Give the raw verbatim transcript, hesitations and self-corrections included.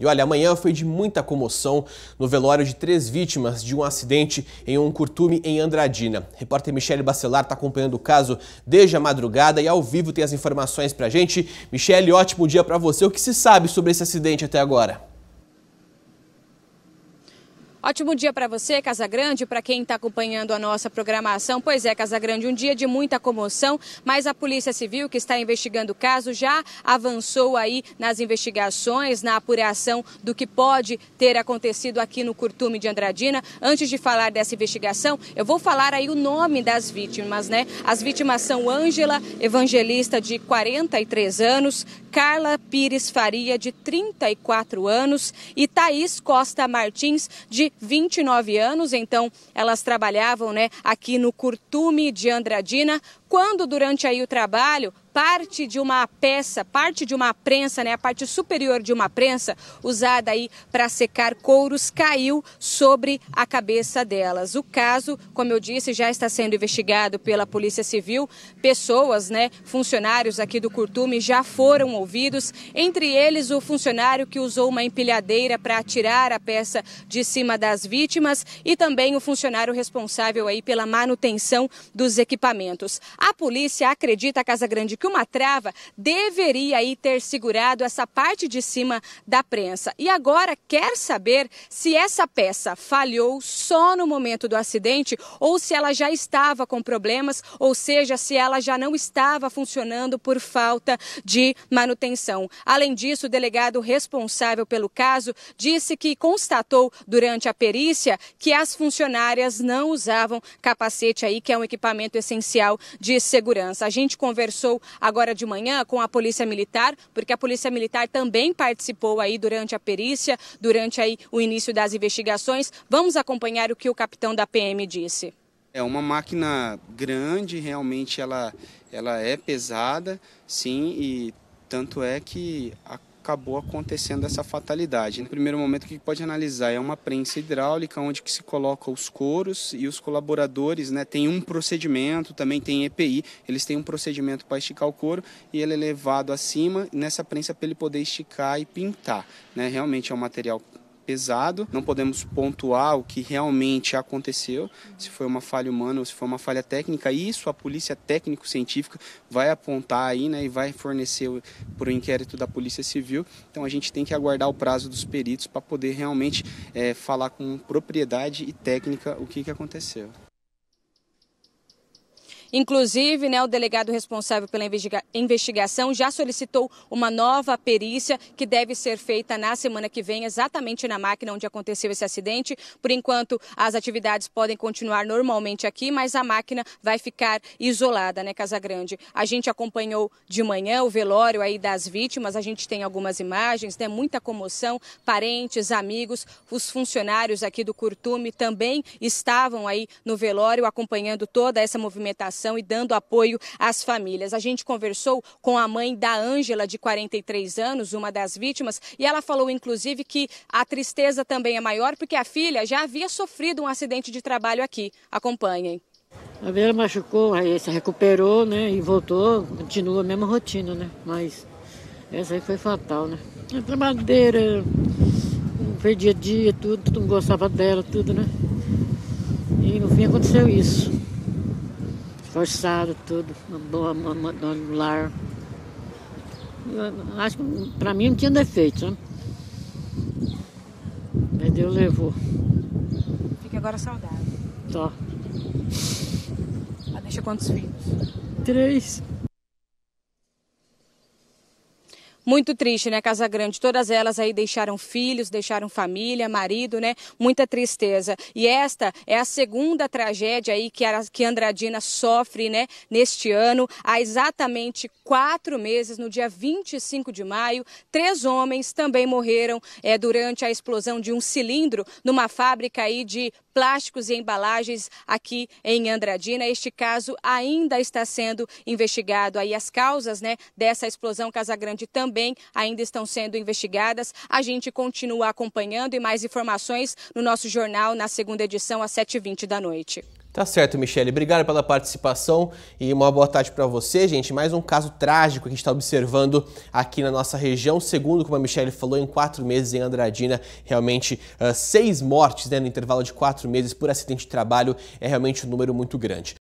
E olha, amanhã foi de muita comoção no velório de três vítimas de um acidente em um curtume em Andradina. A repórter Michele Bacelar está acompanhando o caso desde a madrugada e ao vivo tem as informações pra gente. Michele, ótimo dia para você. O que se sabe sobre esse acidente até agora? Ótimo dia para você, Casagrande, para quem está acompanhando a nossa programação. Pois é, Casagrande, um dia de muita comoção, mas a Polícia Civil, que está investigando o caso, já avançou aí nas investigações, na apuração do que pode ter acontecido aqui no Curtume de Andradina. Antes de falar dessa investigação, eu vou falar aí o nome das vítimas, né? As vítimas são Ângela Evangelista, de quarenta e três anos, Carla Pires Faria, de trinta e quatro anos, e Thaís Costa Martins, de vinte e nove anos. Então elas trabalhavam, né, aqui no Curtume de Andradina, quando durante aí o trabalho, parte de uma peça, parte de uma prensa, né, a parte superior de uma prensa usada aí para secar couros, caiu sobre a cabeça delas. O caso, como eu disse, já está sendo investigado pela Polícia Civil. Pessoas, né, funcionários aqui do Curtume já foram ouvidos, entre eles o funcionário que usou uma empilhadeira para tirar a peça de cima das vítimas e também o funcionário responsável aí pela manutenção dos equipamentos. A polícia acredita, Casagrande, que uma trava deveria aí ter segurado essa parte de cima da prensa. E agora quer saber se essa peça falhou só no momento do acidente ou se ela já estava com problemas, ou seja, se ela já não estava funcionando por falta de manutenção. Além disso, o delegado responsável pelo caso disse que constatou durante a perícia que as funcionárias não usavam capacete aí, que é um equipamento essencial de de segurança. A gente conversou agora de manhã com a Polícia Militar, porque a Polícia Militar também participou aí durante a perícia, durante aí o início das investigações. Vamos acompanhar o que o capitão da P M disse. É uma máquina grande, realmente ela, ela é pesada, sim, e tanto é que acabou acontecendo essa fatalidade. No primeiro momento, o que pode analisar é uma prensa hidráulica, onde que se coloca os couros e os colaboradores, né, tem um procedimento, também tem E P I, eles têm um procedimento para esticar o couro e ele é levado acima nessa prensa para ele poder esticar e pintar, né? Realmente é um material pesado, não podemos pontuar o que realmente aconteceu, se foi uma falha humana ou se foi uma falha técnica. Isso a polícia técnico-científica vai apontar aí, né, e vai fornecer para o inquérito da Polícia Civil. Então a gente tem que aguardar o prazo dos peritos para poder realmente é, falar com propriedade e técnica o que, que aconteceu. Inclusive, né, o delegado responsável pela investiga- investigação já solicitou uma nova perícia que deve ser feita na semana que vem, exatamente na máquina onde aconteceu esse acidente. Por enquanto, as atividades podem continuar normalmente aqui, mas a máquina vai ficar isolada, né, Casagrande? A gente acompanhou de manhã o velório aí das vítimas, a gente tem algumas imagens, né, muita comoção, parentes, amigos, os funcionários aqui do Curtume também estavam aí no velório acompanhando toda essa movimentação e dando apoio às famílias. A gente conversou com a mãe da Ângela, de quarenta e três anos, uma das vítimas, e ela falou, inclusive, que a tristeza também é maior porque a filha já havia sofrido um acidente de trabalho aqui. Acompanhem. A velha machucou, aí se recuperou, né, e voltou, continua a mesma rotina, né, mas essa aí foi fatal, né. A trabalhadeira, foi dia a dia, tudo, todo mundo gostava dela, tudo, né, e no fim aconteceu isso. Forçado, tudo, uma boa mama do lar. Eu acho que pra mim não tinha defeito, sabe? Mas Deus levou. Fica agora saudável. Só. Ela deixa quantos filhos? Três. Muito triste, né, Casagrande? Todas elas aí deixaram filhos, deixaram família, marido, né? Muita tristeza. E esta é a segunda tragédia aí que Andradina sofre, né, neste ano. Há exatamente quatro meses, no dia vinte e cinco de maio, três homens também morreram é, durante a explosão de um cilindro numa fábrica aí de plásticos e embalagens aqui em Andradina. Este caso ainda está sendo investigado. Aí as causas, né, dessa explosão, Casagrande, também ainda estão sendo investigadas. A gente continua acompanhando e mais informações no nosso jornal na segunda edição às sete e vinte da noite. Tá certo, Michele. Obrigado pela participação e uma boa tarde para você, gente. Mais um caso trágico que a gente está observando aqui na nossa região. Segundo, como a Michele falou, em quatro meses em Andradina, realmente uh, seis mortes, né, no intervalo de quatro meses por acidente de trabalho é realmente um número muito grande.